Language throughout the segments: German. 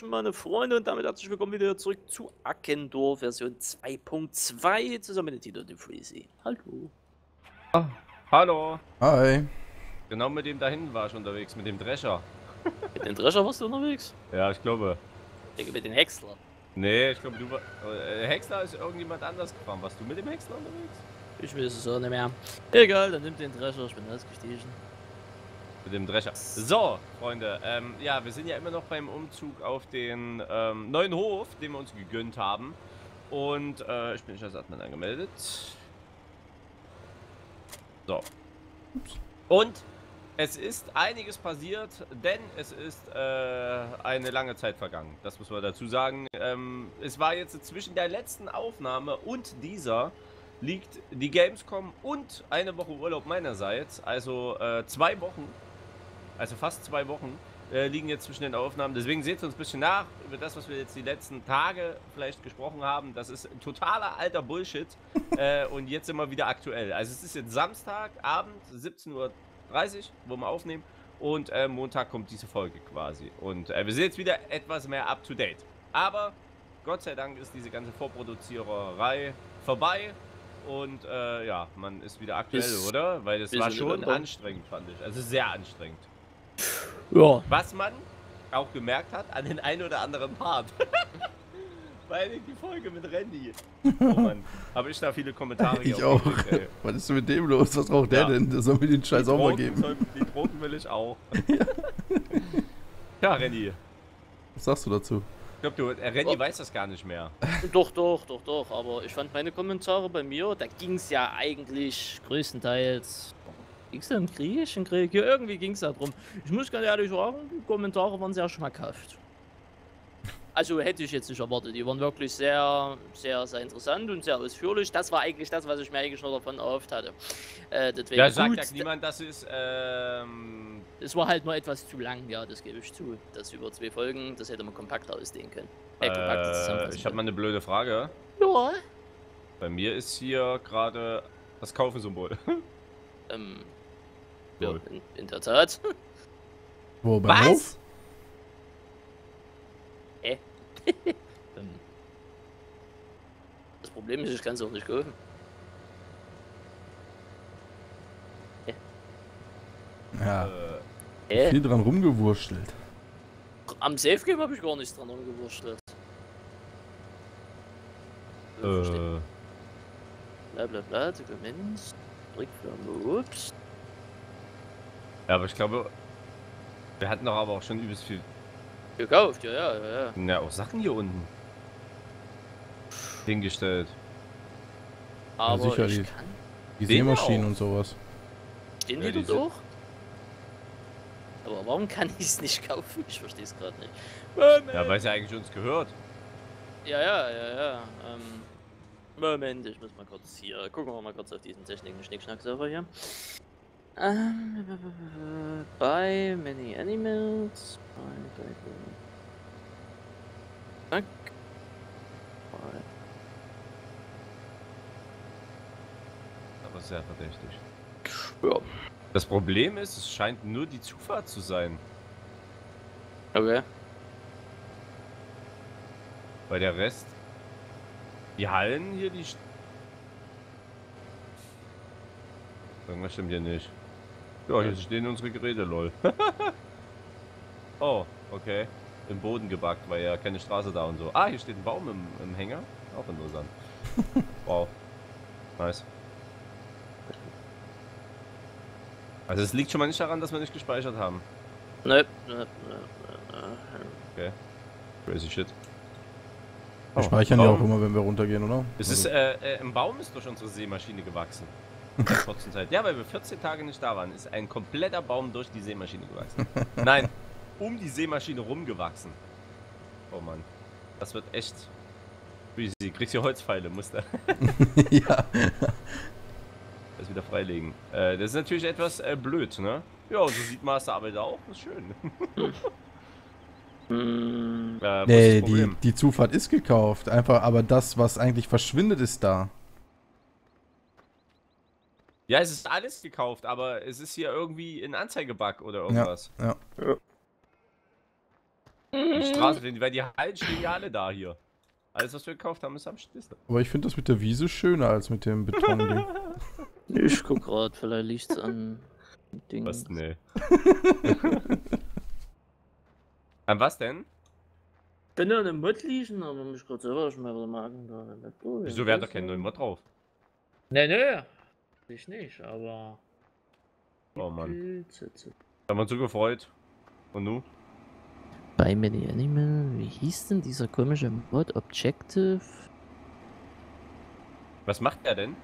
Hallöchen, meine Freunde, und damit herzlich willkommen wieder zurück zu Ackendorf Version 2.2 zusammen mit Tito de Freezy. Hallo. Ah, hallo. Hi. Genau mit dem da hinten war ich unterwegs, mit dem Drescher. Mit dem Drescher warst du unterwegs? Ja, ich glaube. Mit dem Häcksler. Nee, ich glaube, du warst. Häcksler ist irgendjemand anders gefahren. Warst du mit dem Häcksler unterwegs? Ich will es so nicht mehr. Egal, dann nimmt den Drescher, ich bin ausgestiegen. Mit dem Drescher. So, Freunde, ja, wir sind ja immer noch beim Umzug auf den neuen Hof, den wir uns gegönnt haben. Und ich bin nicht als Admin angemeldet. So. Und es ist einiges passiert, denn es ist eine lange Zeit vergangen. Das muss man dazu sagen. Es war jetzt zwischen der letzten Aufnahme und dieser liegt die Gamescom und eine Woche Urlaub meinerseits. Also 2 Wochen. Also fast 2 Wochen liegen jetzt zwischen den Aufnahmen. Deswegen seht uns ein bisschen nach über das, was wir jetzt die letzten Tage vielleicht gesprochen haben. Das ist totaler alter Bullshit. Und jetzt sind wir wieder aktuell. Also es ist jetzt Samstagabend, 17.30 Uhr, wo wir aufnehmen. Und Montag kommt diese Folge quasi. Und wir sind jetzt wieder etwas mehr up to date. Aber Gott sei Dank ist diese ganze Vorproduziererei vorbei. Und ja, man ist wieder aktuell, oder? Weil es war schon anstrengend, fand ich. Also sehr anstrengend. Ja. Was man auch gemerkt hat an den einen oder anderen Part. Weil die Folge mit Randy. Oh Mann, habe ich da viele Kommentare. Ich auch. Gekriegt, was ist denn mit dem los? Was braucht der denn? Das soll mir den Scheiß auch mal geben. Die Drogen will ich auch. Ja. Ja, Randy. Was sagst du dazu? Ich glaube, Randy weiß das gar nicht mehr. Doch, aber ich fand meine Kommentare bei mir, da ging es ja eigentlich größtenteils. Ging es da im Krieg? Im Krieg? Ja, irgendwie ging es da drum. Ich muss ganz ehrlich sagen, die Kommentare waren sehr schmackhaft. Also hätte ich jetzt nicht erwartet. Die waren wirklich sehr, sehr, sehr interessant und sehr ausführlich. Das war eigentlich das, was ich mir eigentlich noch davon erhofft hatte. Deswegen ja, sagt ja niemand, das ist. Es war halt nur etwas zu lang, ja, das gebe ich zu. Das über 2 Folgen, das hätte man kompakter ausdehnen können. Ich habe mal eine blöde Frage. Ja. Bei mir ist hier gerade das Kaufen-Symbol. Ja, in der Tat. Wo, beim Hof? Das Problem ist, ich kann es auch nicht kaufen. Ja. Viel dran rumgewurschtelt. Am Safe Game habe ich gar nichts dran rumgewurschtelt. Blablabla, Dokument, Trickflamme, ups. Ja, aber ich glaube, wir hatten doch aber auch schon übelst viel gekauft, ja. Ja, auch Sachen hier unten hingestellt. Aber ja, sicher, die Seemaschinen und sowas. Stehen die dort auch? Aber warum kann ich es nicht kaufen? Ich verstehe es gerade nicht. Moment. Ja, weil es ja eigentlich uns gehört. Ja. Moment, ich muss mal kurz hier. Gucken wir mal kurz auf diesen technischen Schnickschnack-Server hier. By many animals. Zack. Aber sehr verdächtig. Ja. Das Problem ist, es scheint nur die Zufahrt zu sein. Okay. Bei der Rest. Die Hallen hier, die. Irgendwas stimmt hier nicht. Ja, hier stehen unsere Geräte, lol. Oh, okay. Im Boden gebackt, weil ja keine Straße da und so. Ah, hier steht ein Baum im Hänger. Auch interessant. Wow. Nice. Also es liegt schon mal nicht daran, dass wir nicht gespeichert haben. Nö. Okay. Crazy shit. Wir speichern ja auch immer, wenn wir runtergehen, oder? Es ist, im Baum ist durch unsere Seemaschine gewachsen. Zeit. Ja, weil wir 14 Tage nicht da waren, ist ein kompletter Baum durch die Seemaschine gewachsen. Nein, um die Seemaschine rumgewachsen. Oh Mann. Das wird echt. Du kriegst hier Holzpfeile, Muster. Ja. Das wieder freilegen. Das ist natürlich etwas blöd, ne? Ja, so sieht Masterarbeit auch. Das ist schön. Nee, die Zufahrt ist gekauft. Einfach, aber das, was eigentlich verschwindet, ist da. Ja, es ist alles gekauft, aber es ist hier irgendwie ein Anzeigebug oder irgendwas. Ja. Die Straße, weil die Hallen stehen ja alle da hier. Alles, was wir gekauft haben, ist am Stissen. Aber ich finde das mit der Wiese schöner als mit dem Beton-Ding. Ich guck grad, vielleicht liegt's an Ding. Was? Nee. An was denn? Ich bin ja in dem Mod liegen, aber mich gerade selber schon mal bemerken. Wieso wäre da kein neuer Mod drauf? Nee, nee. Ich nicht, aber. Oh Mann. Da haben wir uns so gefreut. Und du? Bei mir die Animal. Wie hieß denn dieser komische Mod? Objective? Was macht er denn?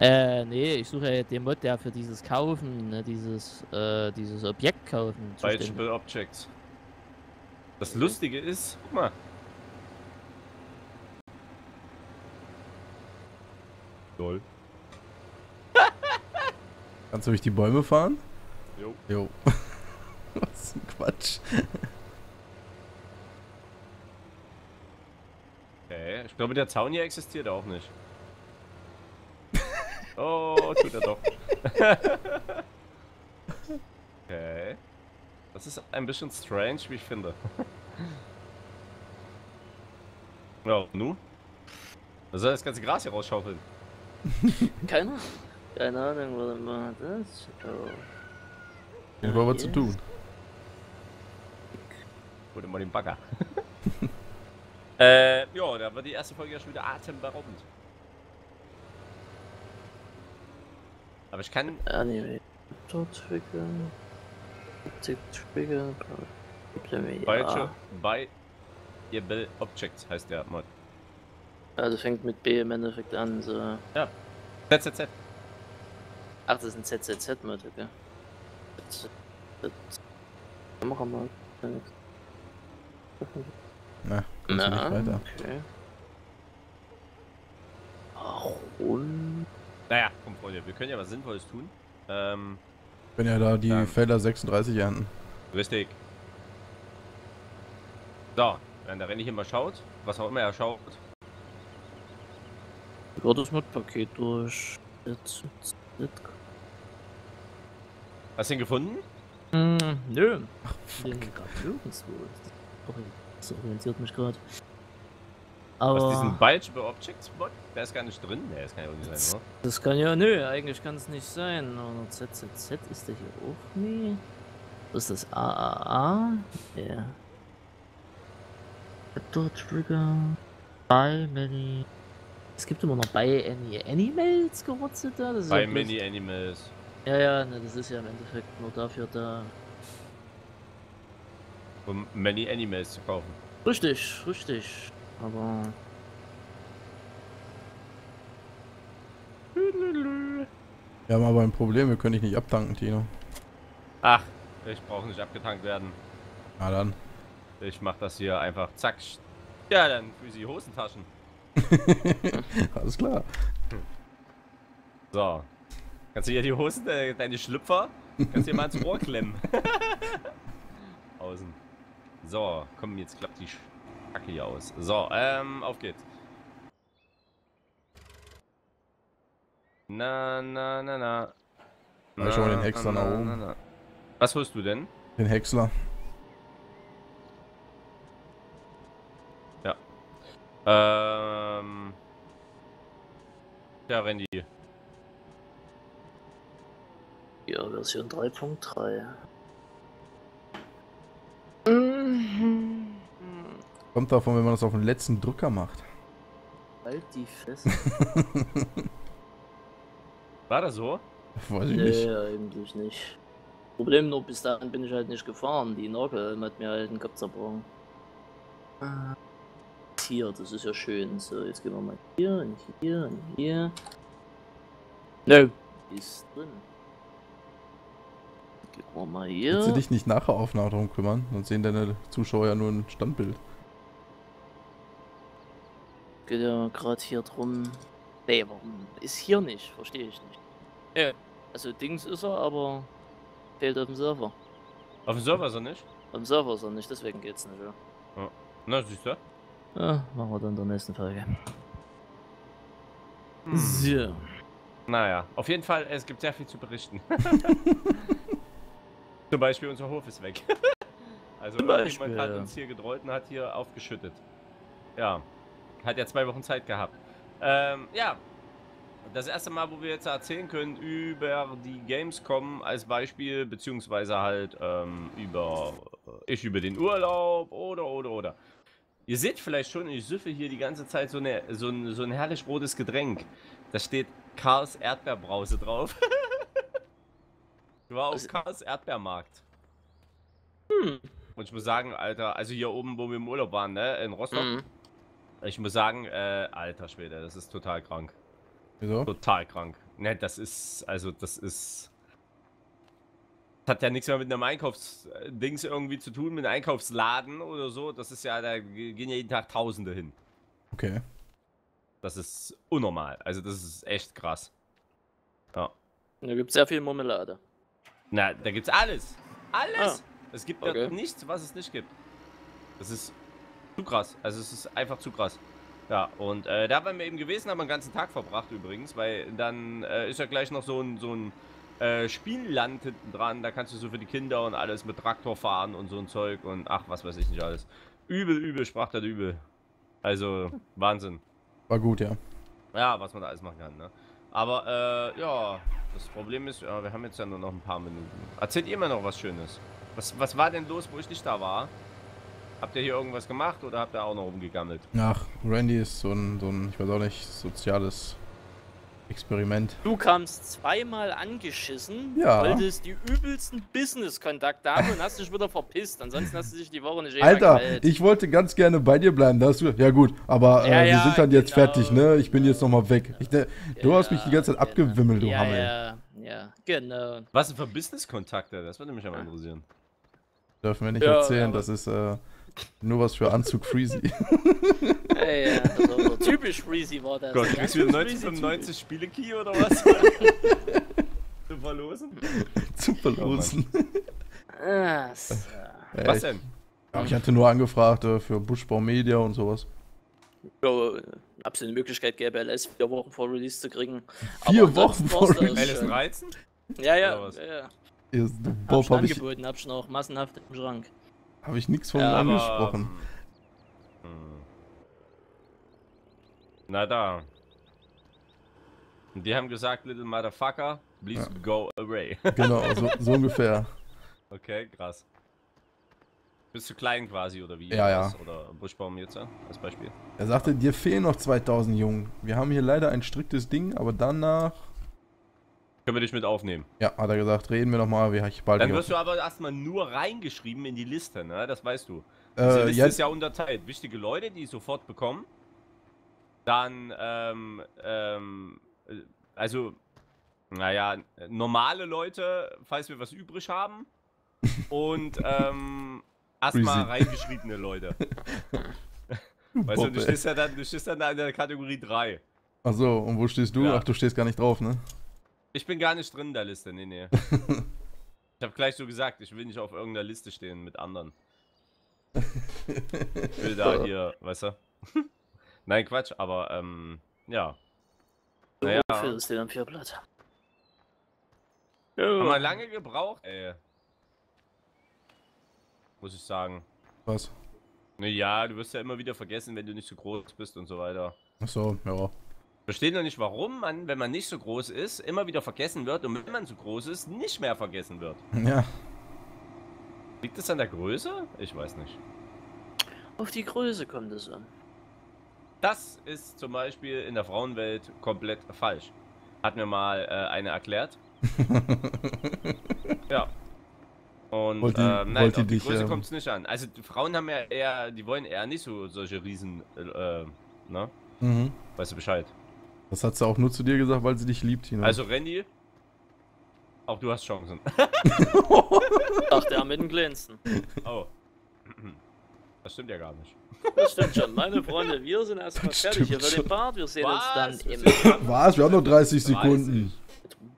Nee, ich suche ja den Mod, der für dieses Kaufen, ne, dieses Objekt kaufen. Beispiel Objects. Das Lustige ist, guck mal. Doll. Kannst du durch die Bäume fahren? Jo. Jo. Was für ein Quatsch. Okay, ich glaube, der Zaun hier existiert auch nicht. Oh, tut er doch. Okay. Das ist ein bisschen strange, wie ich finde. Ja, nu? Was soll das ganze Gras hier rausschaufeln? Keine Ahnung, was er macht. Das war was zu tun. Oder mal den Bagger. Ja, da wird die erste Folge ja schon wieder atemberaubend. Aber ich kann... Anyway. Buyable Objects heißt der Mod. Also fängt mit B im Endeffekt an, so. Ja. ZZZ. Ach, das ist ein ZZZ-Mod, okay. Kamera-Mod. Na, na, nicht weiter. Okay. Warum? Naja, komm, Freunde, wir können ja was Sinnvolles tun. Wenn ja da die Felder 36 ernten. Richtig. So, wenn der Randy immer schaut, was auch immer er schaut. Ja, das Modpaket durch. Hast du ihn gefunden? Nö. Ach, fuck. Den grad irgendwo. Das orientiert mich gerade. Aber was, diesen Bulge Objects Mod? Der ist gar nicht drin. Der ist gar nicht sein, oder? Das kann ja, nö, eigentlich kann es nicht sein. Und ZZZ ist der hier auch nie. Was ist das? AAA? Ja. Dort Trigger. By Many. Es gibt immer noch By Any Animals gerotzt da. Das ist By Many Animals. Ja, ja, ne, das ist ja im Endeffekt nur dafür da. Um Many Animals zu kaufen. Richtig, richtig. Aber... Wir haben aber ein Problem, wir können dich nicht abtanken, Tino. Ach, ich brauche nicht abgetankt werden. Na dann. Ich mach das hier einfach, zack. Ja, dann für die Hosentaschen. Alles klar. So. Kannst du hier die Hosen, deine Schlüpfer, kannst du dir mal ins Ohr klemmen. Außen. So, komm, jetzt klappt die Kacke hier aus. So, auf geht's. Na, ich hol den Häcksler nach oben. Was holst du denn? Den Häcksler. Ja. Ja, Randy. Ja, Version 3.3. Kommt davon, wenn man das auf den letzten Drücker macht. Halt die fest. War das so? Weiß ich nicht. Ja, eigentlich nicht. Problem nur, bis dahin bin ich halt nicht gefahren. Die Norkel hat mir halt den Kopf zerbrochen. Hier, das ist ja schön. So, jetzt gehen wir mal hier und hier und hier. Nö. No. Ist drin. Gehen wir mal hier. Willst du dich nicht nachher auf darum kümmern? Sonst sehen deine Zuschauer ja nur ein Standbild. Geht ja gerade hier drum. Nee, warum ist hier nicht? Verstehe ich nicht. Ja. Also Dings ist er, aber fehlt auf dem Server. Auf dem Server ist er nicht? Auf dem Server ist er nicht, deswegen geht's nicht, ja. Ja. Na, siehst du? Ja, machen wir dann in der nächsten Folge. Hm. So. Naja, auf jeden Fall, es gibt sehr viel zu berichten. Zum Beispiel, unser Hof ist weg. Also irgendjemand hat uns hier gedrollt und hat hier aufgeschüttet. Ja, hat ja 2 Wochen Zeit gehabt. Ja, das erste Mal, wo wir jetzt erzählen können über die Gamescom als Beispiel, beziehungsweise halt über den Urlaub oder. Ihr seht vielleicht schon, ich süffe hier die ganze Zeit so ein herrlich rotes Getränk. Da steht Karls Erdbeerbrause drauf. Ich war auf Karls Erdbeermarkt. Hm. Und ich muss sagen, Alter, also hier oben, wo wir im Urlaub waren, ne, in Rostock. Hm. Ich muss sagen, alter Schwede, das ist total krank. Wieso? Total krank. Ne, das ist, also das ist... Das hat ja nichts mehr mit einem Einkaufsdings irgendwie zu tun, mit einem Einkaufsladen oder so. Das ist ja, da gehen ja jeden Tag Tausende hin. Okay. Das ist unnormal. Also das ist echt krass. Ja. Da gibt es sehr viel Marmelade. Na, da gibt's alles. Alles! Ah. Es gibt ja nichts, was es nicht gibt. Das ist zu krass. Also es ist einfach zu krass. Ja, und da waren wir eben gewesen, haben wir den ganzen Tag verbracht übrigens, weil dann ist ja gleich noch so ein Spielland hinten dran. Da kannst du so für die Kinder und alles mit Traktor fahren und so ein Zeug und ach, was weiß ich nicht alles. Übel, sprach das übel. Also, Wahnsinn. War gut, ja. Ja, was man da alles machen kann, ne? Aber, ja, das Problem ist, ja, wir haben jetzt ja nur noch ein paar Minuten. Erzählt ihr immer noch was Schönes. Was war denn los, wo ich nicht da war? Habt ihr hier irgendwas gemacht oder habt ihr auch noch rumgegammelt? Ach, Randy ist so ein, ich weiß auch nicht, soziales Experiment. Du kamst zweimal angeschissen, ja. Wolltest die übelsten Business-Kontakte haben und hast dich wieder verpisst. Ansonsten hast du dich die Woche nicht Alter, ich wollte ganz gerne bei dir bleiben. Da hast du, ja gut, aber wir sind dann jetzt fertig, ne? Ich bin jetzt nochmal weg. Du hast mich die ganze Zeit abgewimmelt, du Hammel. Ja, genau. Was für Business-Kontakte? Das würde mich aber interessieren. Dürfen wir nicht erzählen, das ist nur was für Anzug Freezy. Ey, also, typisch Freezy war das. Gott, du kriegst wieder 1995 Spiele-Key oder was? Zu verlosen? Zu verlosen. Was denn? Ich hatte nur angefragt für Buschbau Media und sowas. Ja, absolute Möglichkeit gäbe, LS 4 Wochen vor Release zu kriegen. 4 Wochen vor Release? LS 13? Ja. Bob, hab ich angeboten, hab schon auch massenhaft im Schrank. Habe ich nichts von angesprochen. Na da. Die haben gesagt, little motherfucker, please go away. Genau, so ungefähr. Okay, krass. Bist du klein quasi oder wie? Ja. Oder Buschbaum jetzt als Beispiel. Er sagte, dir fehlen noch 2000 Jungen. Wir haben hier leider ein striktes Ding, aber danach... Können wir dich mit aufnehmen? Ja, hat er gesagt, reden wir nochmal, wie ich bald. Dann wirst du aber erstmal nur reingeschrieben in die Liste, ne? Das weißt du. Diese Liste ist ja unterteilt. Wichtige Leute, die sofort bekommen. Dann, also, naja, normale Leute, falls wir was übrig haben. Und, erstmal reingeschriebene Leute. Weißt du, du stehst dann da in der Kategorie 3. Ach so, und wo stehst du? Ja. Ach, du stehst gar nicht drauf, ne? Ich bin gar nicht drin in der Liste, nee. Ich habe gleich so gesagt, ich will nicht auf irgendeiner Liste stehen mit anderen. Ich will da hier, weißt du? Nein, Quatsch, aber, ja. Naja. Für das Vampirblatt. Haben wir lange gebraucht, ey. Muss ich sagen. Was? Naja, du wirst ja immer wieder vergessen, wenn du nicht so groß bist und so weiter. Ach so, ja. Versteht noch nicht, warum man, wenn man nicht so groß ist, immer wieder vergessen wird und wenn man so groß ist, nicht mehr vergessen wird. Ja. Liegt es an der Größe? Ich weiß nicht. Auf die Größe kommt es an. Das ist zum Beispiel in der Frauenwelt komplett falsch. Hat mir mal eine erklärt. Ja. Und nein, auf die Größe kommt es nicht an. Also die Frauen haben ja eher, die wollen eher nicht so solche Riesen, ne? Mhm. Weißt du Bescheid? Das hat sie auch nur zu dir gesagt, weil sie dich liebt, Tino. Also Randy, auch du hast Chancen. Ach, der mit dem Glänzen. Oh. Das stimmt ja gar nicht. Das stimmt schon. Meine Freunde, wir sind erstmal fertig hier für den Part. Wir sehen uns dann im... Was? Wir haben noch 30 Sekunden.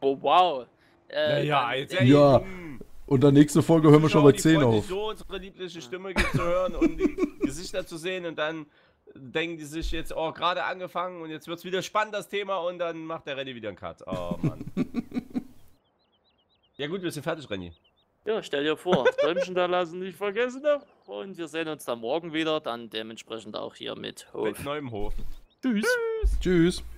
Wow. Naja, jetzt ja. Und der nächste Folge hören wir schon bei 10 auf. So unsere liebliche Stimme zu hören und die Gesichter zu sehen und dann... Denken die sich jetzt, oh, gerade angefangen und jetzt wird's wieder spannend, das Thema, und dann macht der Randy wieder einen Cut. Oh, Mann. Ja gut, wir sind fertig, Randy. Ja, stell dir vor, Däumchen da lassen nicht vergessen. Und wir sehen uns dann morgen wieder, dann dementsprechend auch hier mit Hof. Mit neuem Hof. Tschüss. Tschüss. Tschüss.